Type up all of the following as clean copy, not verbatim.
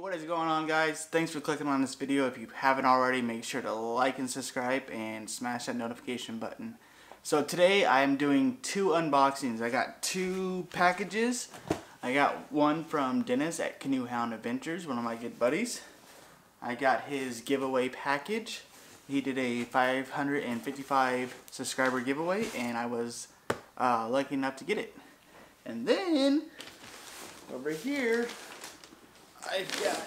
What is going on, guys? Thanks for clicking on this video. If you haven't already, make sure to like and subscribe and smash that notification button. So today I am doing two unboxings. I got two packages. I got one from Dennis at Canoe Hound Adventures, one of my good buddies. I got his giveaway package. He did a 555 subscriber giveaway and I was lucky enough to get it. And then over here I've got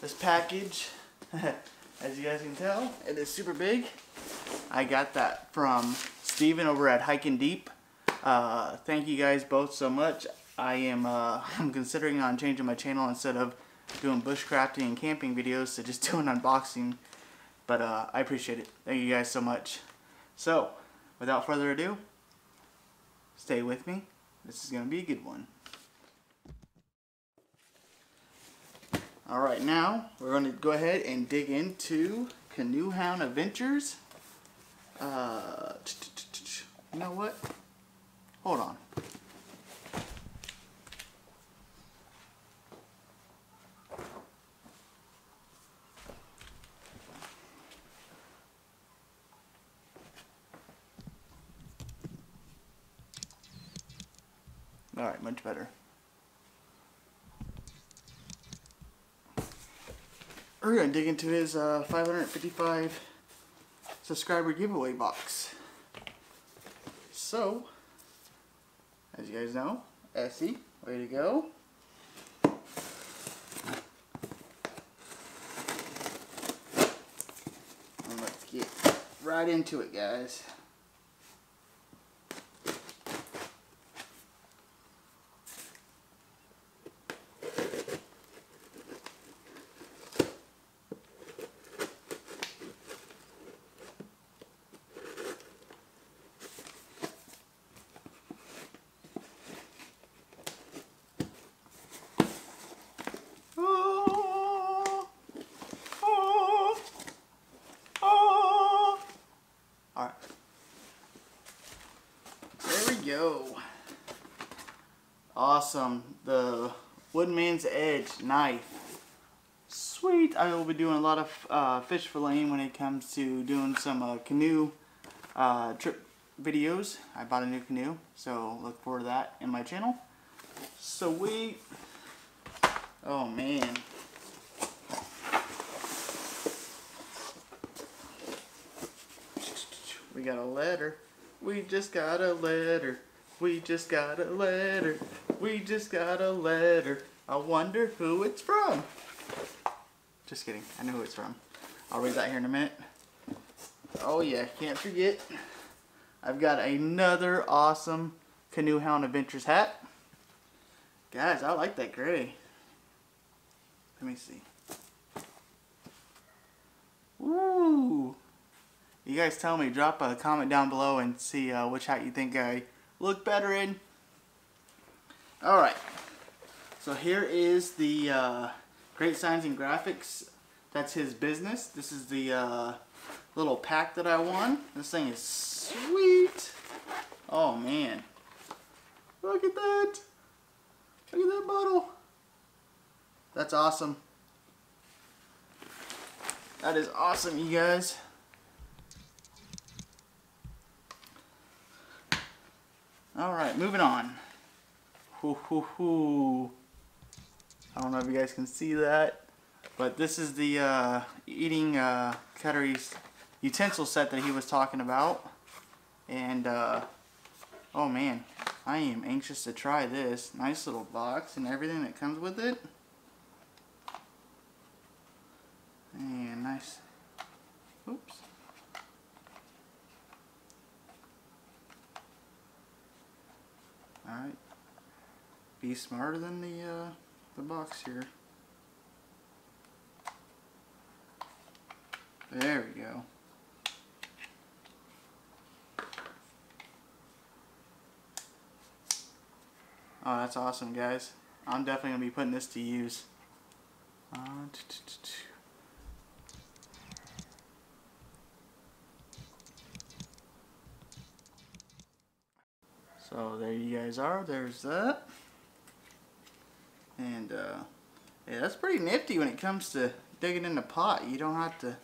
this package. As you guys can tell, it is super big. I got that from Steven over at Hiking Deep. Thank you guys both so much. I'm considering on changing my channel. Instead of doing bushcrafting and camping videos, to just do an unboxing. But I appreciate it. Thank you guys so much. So without further ado, stay with me. This is going to be a good one. Alright, now we're going to go ahead and dig into Canoe Hound Adventures. You know what? Hold on. Alright, much better. We're going to dig into his 555 subscriber giveaway box. So, as you guys know, Essie, way to go. And let's get right into it, guys. Awesome, the Woodman's Edge knife. Sweet. I will be doing a lot of fish filleting when it comes to doing some canoe trip videos. I bought a new canoe, so look forward to that in my channel. Sweet. Oh man. We got a letter. We just got a letter. We just got a letter. We just got a letter. I wonder who it's from. Just kidding. I know who it's from. I'll read that here in a minute. Oh yeah, can't forget. I've got another awesome Canoe Hound Adventures hat. Guys, I like that gray. Let me see. Woo! You guys tell me. Drop a comment down below and see which hat you think I look better in. Alright, so here is the Great Signs and Graphics. That's his business. This is the little pack that I won. This thing is sweet. Oh man. Look at that. Look at that bottle. That's awesome. That is awesome, you guys. Alright, moving on. I don't know if you guys can see that, but this is the eating cutlery utensil set that he was talking about. And oh man, I am anxious to try this. Nice little box and everything that comes with it. And nice. Oops. Alright, be smarter than the box here. There we go. Oh, that's awesome, guys. I'm definitely going to be putting this to use. So there you guys are, there's that. And Yeah, that's pretty nifty when it comes to digging in the pot. You don't have to,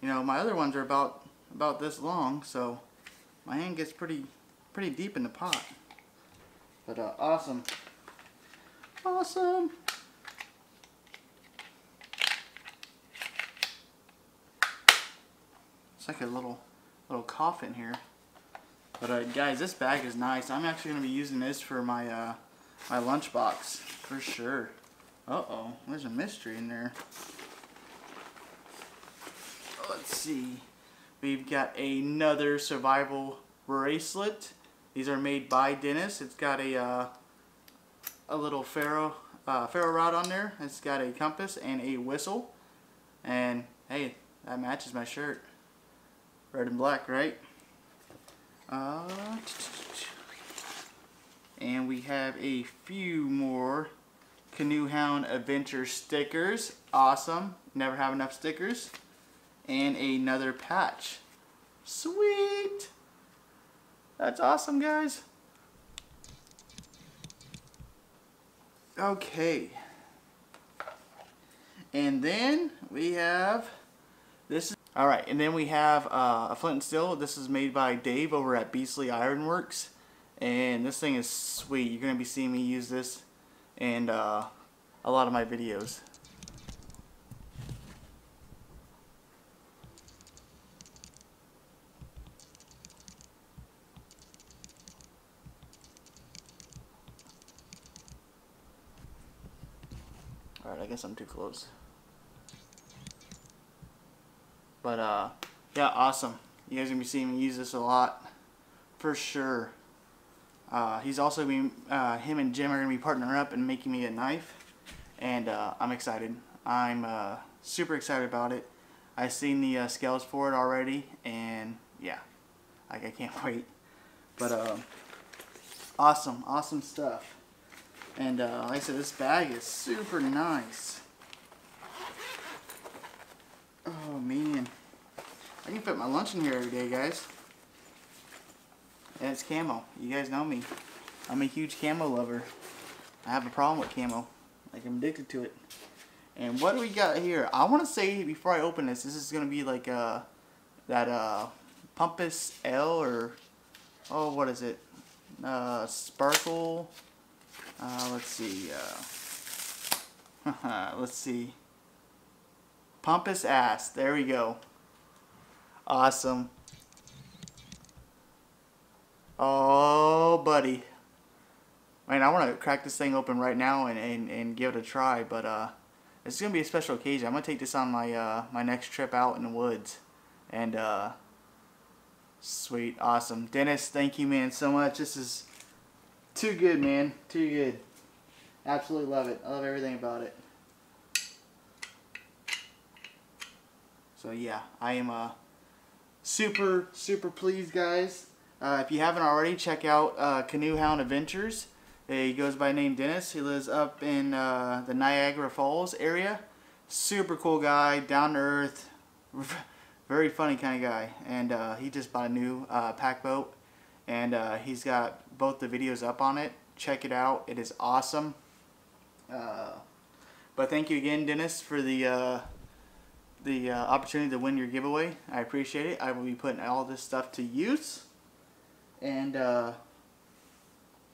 you know, my other ones are about this long, so my hand gets pretty deep in the pot. But awesome. Awesome. It's like a little coffin here. But guys, this bag is nice. I'm actually gonna be using this for my my lunchbox for sure. Uh-oh, there's a mystery in there. Let's see. We've got another survival bracelet. These are made by Dennis. It's got a little ferro rod on there. It's got a compass and a whistle. And hey, that matches my shirt. Red and black, right? And we have a few more Canoe Hound Adventure stickers. Awesome. Never have enough stickers. And another patch. Sweet! That's awesome, guys. Okay. And then we have this. Alright, and then we have a flint and steel. This is made by Dave over at Beasley Ironworks. And this thing is sweet. You're going to be seeing me use this in a lot of my videos. Alright, I guess I'm too close. But yeah, awesome. You guys are gonna be seeing me use this a lot for sure. He's also been, him and Jim are going to be partnering up and making me a knife, and I'm excited. I'm super excited about it. I've seen the scales for it already, and yeah, I can't wait. But awesome stuff. And like I said, this bag is super nice. Oh man, I can fit my lunch in here every day, guys. And it's camo. You guys know me. I'm a huge camo lover. I have a problem with camo. Like, I'm addicted to it. And what do we got here? I want to say, before I open this, this is going to be like that Pumpus L or... Oh, what is it? Sparkle... let's see. Let's see. Pumpus Ass. There we go. Awesome. Oh, buddy. Man, I want to crack this thing open right now and give it a try, but it's going to be a special occasion. I'm going to take this on my my next trip out in the woods. And sweet, awesome. Dennis, thank you, man, so much. This is too good, man. Too good. Absolutely love it. I love everything about it. So, yeah, I am super pleased, guys. If you haven't already, check out Canoe Hound Adventures. He goes by name Dennis. He lives up in the Niagara Falls area. Super cool guy, down to earth, very funny kind of guy. And he just bought a new pack boat, and he's got both the videos up on it. Check it out. It is awesome. But thank you again, Dennis, for the opportunity to win your giveaway. I appreciate it. I will be putting all this stuff to use. And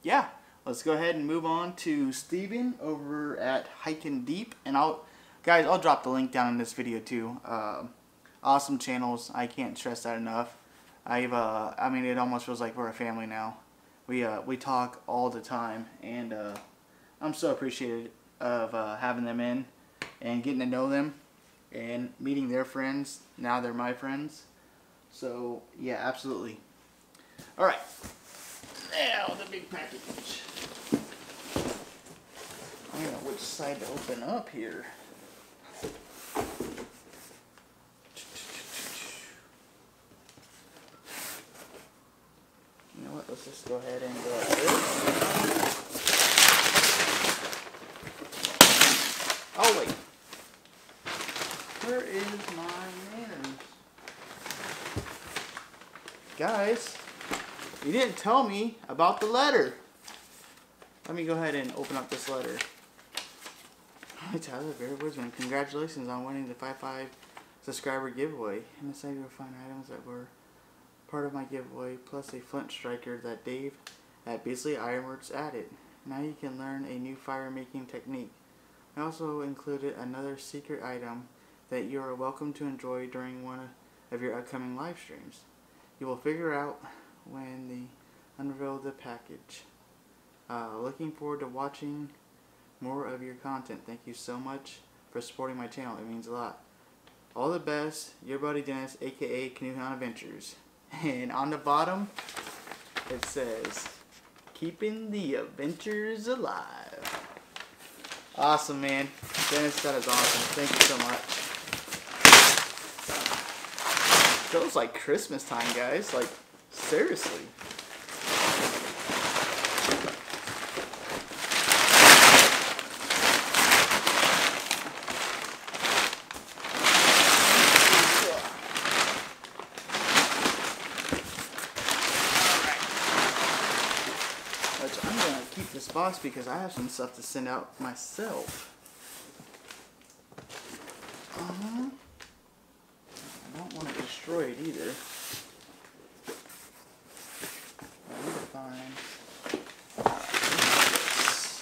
yeah, let's go ahead and move on to Steven over at Hiking Deep, and I'll drop the link down in this video too. Awesome channels, I can't stress that enough. I mean, it almost feels like we're a family now. We talk all the time, and I'm so appreciative of having them in and getting to know them and meeting their friends. Now they're my friends. So yeah, absolutely. Alright, now the big package. I don't know which side to open up here. You know what, let's just go ahead and go like this. Oh wait, where is my manners? Guys, you didn't tell me about the letter. Let me go ahead and open up this letter. Hi Tyler, Bear Woodsman. Congratulations on winning the 5-5 subscriber giveaway. In this video, you'll find items that were part of my giveaway, plus a flint striker that Dave at Beasley Ironworks added. Now you can learn a new fire making technique. I also included another secret item that you are welcome to enjoy during one of your upcoming live streams. You will figure out when they unveil the package. Looking forward to watching more of your content. Thank you so much for supporting my channel. It means a lot. All the best, your buddy Dennis, aka Canoe Hound Adventures. And on the bottom, it says, keeping the adventures alive. Awesome, man. Dennis, that is awesome. Thank you so much. Feels like Christmas time, guys. Like, seriously. Box because I have some stuff to send out myself. I don't want to destroy it either. I need to find... Alright, let's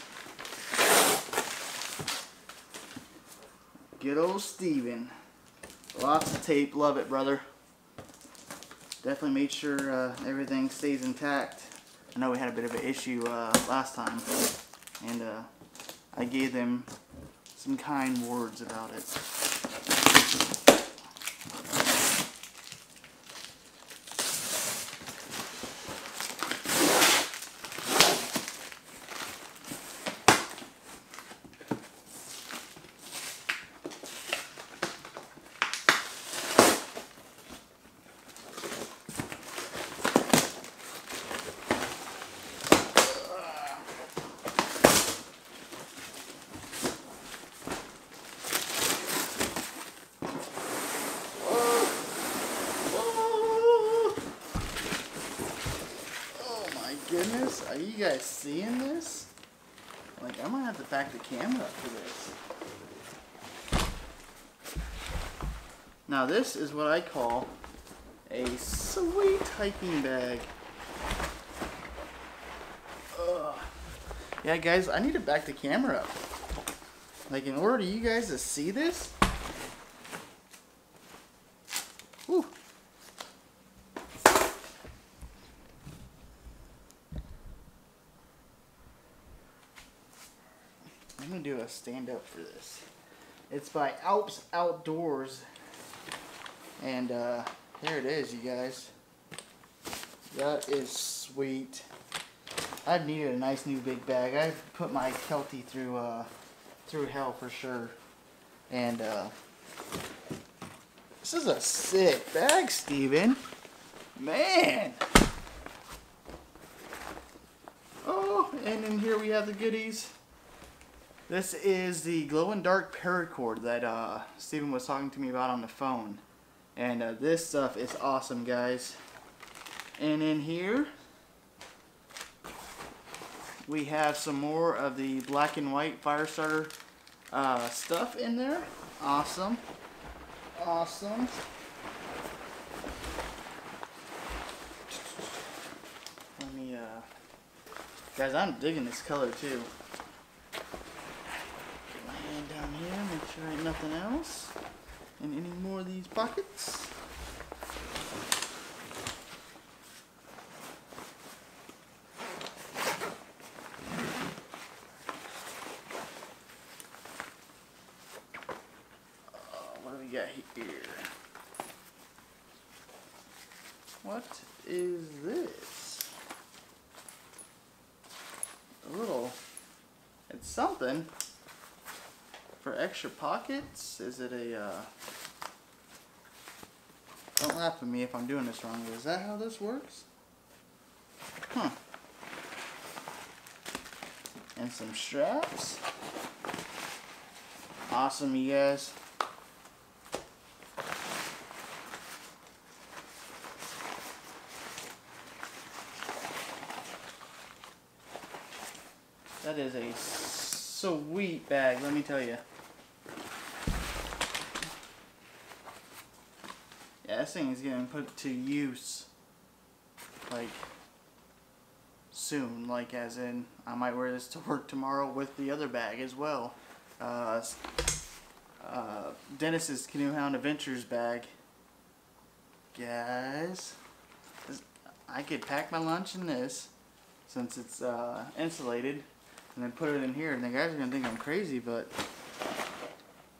do this. Good old Steven. Lots of tape. Love it, brother. Definitely made sure everything stays intact. I know we had a bit of an issue last time, and I gave them some kind words about it. Goodness, are you guys seeing this? Like, I'm gonna have to back the camera up for this. Now this is what I call a sweet hiking bag. Ugh. Yeah guys, I need to back the camera up. Like, in order for you guys to see this. Whew. I'm going to do a stand-up for this. It's by Alps Outdoors. And here it is, you guys. That is sweet. I've needed a nice new big bag. I've put my Kelty through hell for sure. And this is a sick bag, Steven. Man! Oh, and in here we have the goodies. This is the glow and dark paracord that Steven was talking to me about on the phone. And this stuff is awesome, guys. And in here, we have some more of the black and white fire starter stuff in there. Awesome. Awesome. Let me, guys, I'm digging this color too. Down here, make sure ain't nothing else in any more of these pockets. What do we got here? What is this? A little, it's something. For extra pockets, is it a, don't laugh at me if I'm doing this wrong, is that how this works? Huh. And some straps. Awesome, you guys. That is a sweet bag, let me tell you. guessing he's getting put to use, like, soon. Like, as in, I might wear this to work tomorrow with the other bag as well. Dennis's Canoe Hound Adventures bag. Guys, I could pack my lunch in this, since it's insulated, and then put it in here, and the guys are going to think I'm crazy, but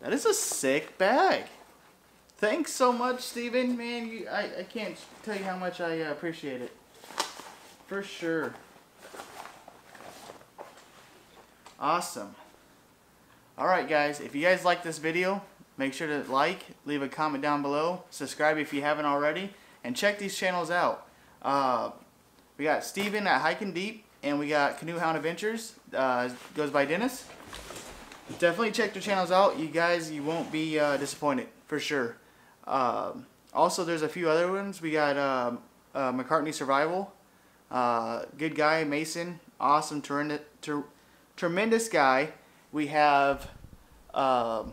that is a sick bag. Thanks so much, Steven. Man, I can't tell you how much I appreciate it. For sure. Awesome. Alright guys, if you guys like this video, make sure to like, leave a comment down below, subscribe if you haven't already, and check these channels out. We got Steven at Hiking Deep, and we got Canoe Hound Adventures, goes by Dennis. Definitely check their channels out. You guys, you won't be disappointed, for sure. Also, there's a few other ones. We got McCartney Survival, good guy, Mason, awesome, tremendous guy. We have, who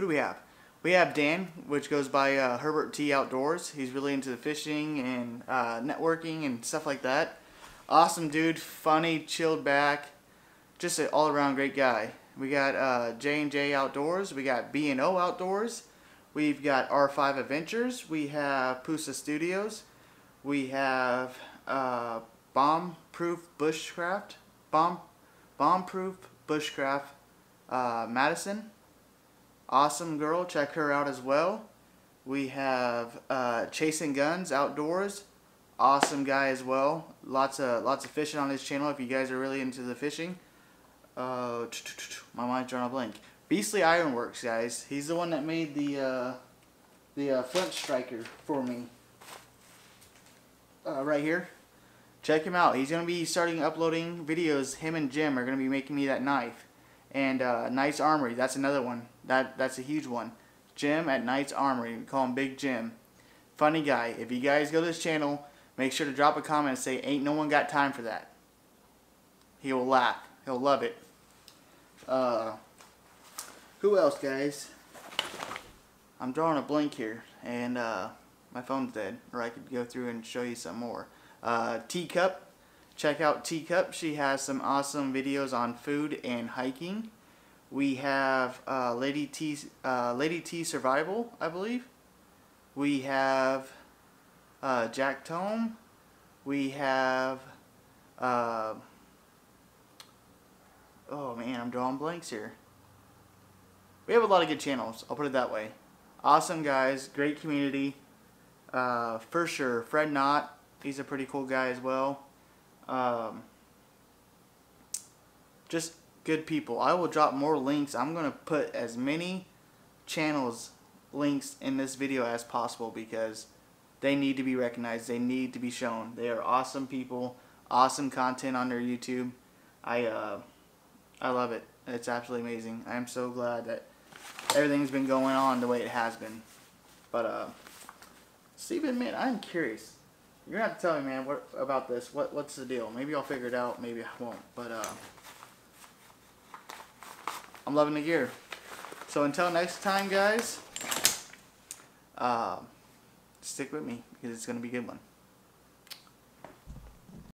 do we have? We have Dan, which goes by Herbert T Outdoors. He's really into the fishing and networking and stuff like that. Awesome dude, funny, chilled back, just an all-around great guy. We got J and J Outdoors. We got B and O Outdoors. We've got R5 Adventures. We have Pusa Studios. We have Bomb Proof Bushcraft. Bomb Proof Bushcraft, Madison. Awesome girl, check her out as well. We have Chasing Guns Outdoors, awesome guy as well. Lots of fishing on his channel if you guys are really into the fishing. My mind's drawn a blank. Beasley Ironworks, guys. He's the one that made the flint striker for me right here. Check him out. He's gonna be starting uploading videos. Him and Jim are gonna be making me that knife. And Knight's Armory, that's another one. That's a huge one. Jim at Knight's Armory. We call him Big Jim. Funny guy. If you guys go to his channel, make sure to drop a comment and say, "Ain't no one got time for that." He will laugh. He'll love it. Who else, guys? I'm drawing a blank here, and my phone's dead. Or I could go through and show you some more. Teacup. Check out Teacup. She has some awesome videos on food and hiking. We have Lady T Survival, I believe. We have Jack Tome. We have oh man, I'm drawing blanks here. We have a lot of good channels, I'll put it that way. Awesome guys, great community, for sure. Fred Knott, he's a pretty cool guy as well. Just good people. I will drop more links. I'm gonna put as many channels links in this video as possible because they need to be recognized, they need to be shown. They are awesome people, awesome content on their YouTube. I love it. It's absolutely amazing. I'm so glad that everything's been going on the way it has been. But Steven, man, I'm curious. You're gonna have to tell me, man, what about this? What's the deal? Maybe I'll figure it out. Maybe I won't. But I'm loving the gear. So until next time, guys, stick with me because it's gonna be a good one.